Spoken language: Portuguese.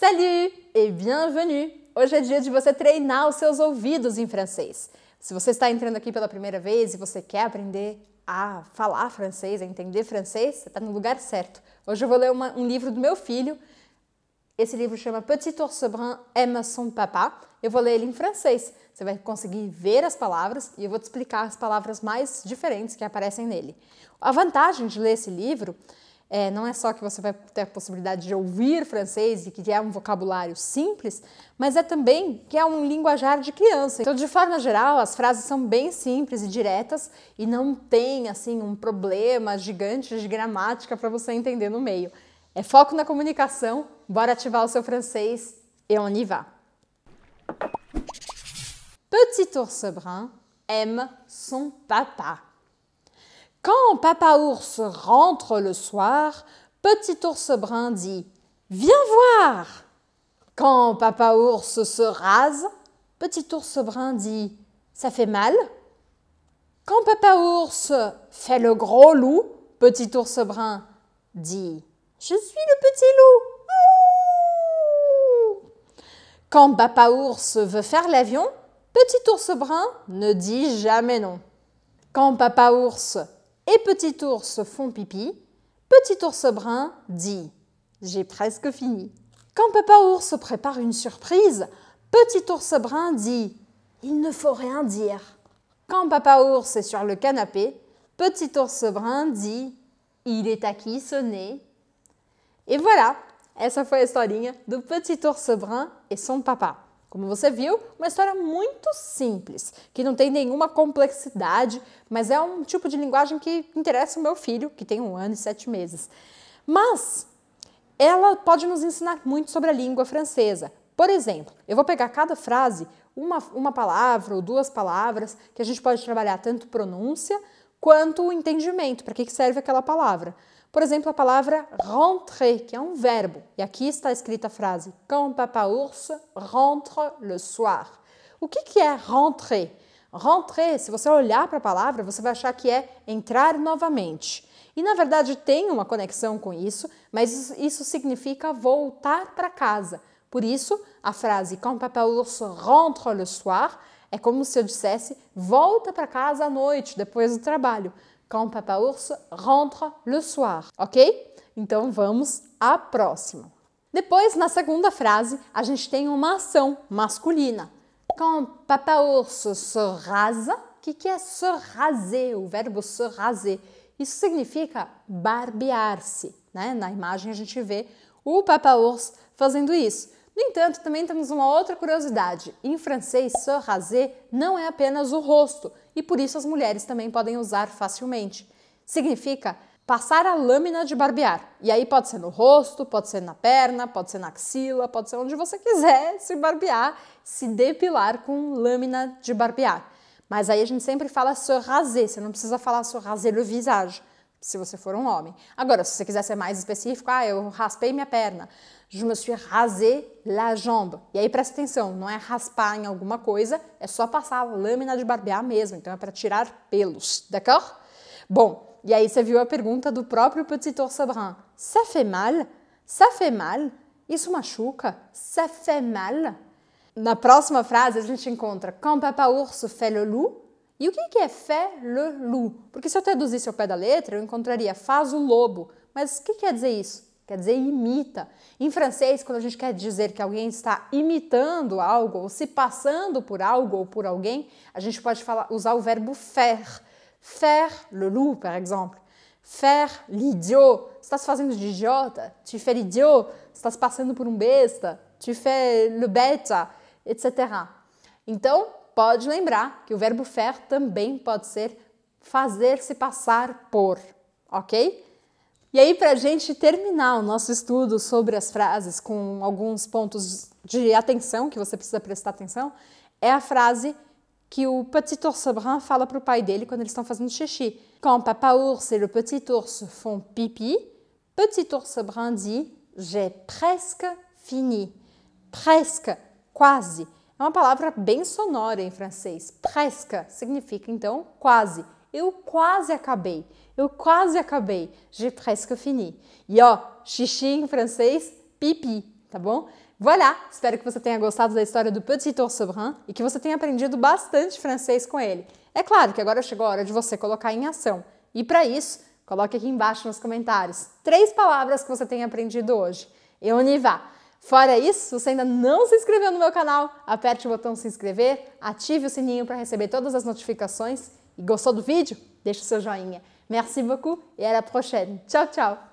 Salut e bienvenue! Hoje é dia de você treinar os seus ouvidos em francês. Se você está entrando aqui pela primeira vez e você quer aprender a falar francês, a entender francês, você está no lugar certo. Hoje eu vou ler um livro do meu filho. Esse livro chama Petit Ours Brun aime son papa. Eu vou ler ele em francês. Você vai conseguir ver as palavras e eu vou te explicar as palavras mais diferentes que aparecem nele. A vantagem de ler esse livro não é só que você vai ter a possibilidade de ouvir francês e que é um vocabulário simples, mas é também que é um linguajar de criança. Então, de forma geral, as frases são bem simples e diretas e não tem, assim, um problema gigante de gramática para você entender no meio. É foco na comunicação, bora ativar o seu francês e on y va! Petit ours brun aime son papa. Quand Papa Ours rentre le soir, Petit Ours Brun dit « Viens voir !» Quand Papa Ours se rase, Petit Ours Brun dit « Ça fait mal !» Quand Papa Ours fait le gros loup, Petit Ours Brun dit « Je suis le petit loup !» Quand Papa Ours veut faire l'avion, Petit Ours Brun ne dit jamais non. Quand Papa Ours et Petit Ours font pipi, Petit Ours Brun dit « J'ai presque fini ». Quand Papa Ours prépare une surprise, Petit Ours Brun dit « Il ne faut rien dire ». Quand Papa Ours est sur le canapé, Petit Ours Brun dit « Il est à qui ce nez ?» Et voilà, essa foi a historinha do Petit Ours Brun et son papa. Como você viu, uma história muito simples, que não tem nenhuma complexidade, mas é um tipo de linguagem que interessa o meu filho, que tem 1 ano e 7 meses. Mas ela pode nos ensinar muito sobre a língua francesa. Por exemplo, eu vou pegar cada frase, uma palavra ou 2 palavras, que a gente pode trabalhar tanto pronúncia quanto o entendimento, para que serve aquela palavra. Por exemplo, a palavra rentrer, que é um verbo. E aqui está escrita a frase Quand Papa Ours rentre le soir. O que é rentrer? Rentrer, se você olhar para a palavra, você vai achar que é entrar novamente. E, na verdade, tem uma conexão com isso, mas isso significa voltar para casa. Por isso, a frase Quand Papa Ours rentre le soir é como se eu dissesse volta para casa à noite, depois do trabalho. Quand Papa Ours rentre le soir, ok? Então vamos à próxima. Depois, na segunda frase, a gente tem uma ação masculina. Quand Papa Ours se rase, o que é se raser? O verbo se raser. Isso significa barbear-se, né? Na imagem a gente vê o Papa Ours fazendo isso. No entanto, também temos uma outra curiosidade. Em francês, se raser não é apenas o rosto e por isso as mulheres também podem usar facilmente. Significa passar a lâmina de barbear. E aí pode ser no rosto, pode ser na perna, pode ser na axila, pode ser onde você quiser se barbear, se depilar com lâmina de barbear. Mas aí a gente sempre fala se raser, você não precisa falar se raser le visage, se você for um homem. Agora, se você quiser ser mais específico, eu raspei minha perna. Je me suis rasé la jambe. E aí presta atenção, não é raspar em alguma coisa, é só passar a lâmina de barbear mesmo. Então é para tirar pelos, d'accord? Bom, e aí você viu a pergunta do próprio Petit Ours Brun. Ça fait mal? Ça fait mal? Isso machuca? Ça fait mal? Na próxima frase a gente encontra Quand Papa Ours fait le loup. E o que é fait le loup? Porque se eu traduzisse ao pé da letra, eu encontraria faz o lobo. Mas o que quer dizer isso? Quer dizer imita. Em francês, quando a gente quer dizer que alguém está imitando algo, ou se passando por algo ou por alguém, a gente pode usar o verbo faire. Faire le loup, por exemplo. Faire l'idiot. Você está se fazendo de idiota? Tu fais l'idiot. Você está se passando por um besta? Tu fais le bête, etc. Então, pode lembrar que o verbo faire também pode ser fazer-se passar por, ok? E aí, para a gente terminar o nosso estudo sobre as frases com alguns pontos de atenção que você precisa prestar atenção, é a frase que o Petit Ours Brun fala para o pai dele quando eles estão fazendo xixi. Quand Papa Ours et le Petit Ours font pipi, Petit Ours Brun dit J'ai presque fini. Presque, quase. É uma palavra bem sonora em francês. Presque significa, então, quase. Eu quase acabei. Eu quase acabei. J'ai presque fini. E ó, xixi em francês, pipi. tá bom? Voilà! Espero que você tenha gostado da história do Petit Ours Brun e que você tenha aprendido bastante francês com ele. É claro que agora chegou a hora de você colocar em ação. E para isso, coloque aqui embaixo nos comentários 3 palavras que você tenha aprendido hoje. Et on y va! Fora isso, se você ainda não se inscreveu no meu canal, aperte o botão se inscrever, ative o sininho para receber todas as notificações. E gostou do vídeo? Deixa o seu joinha. Merci beaucoup et à la prochaine. Tchau, tchau!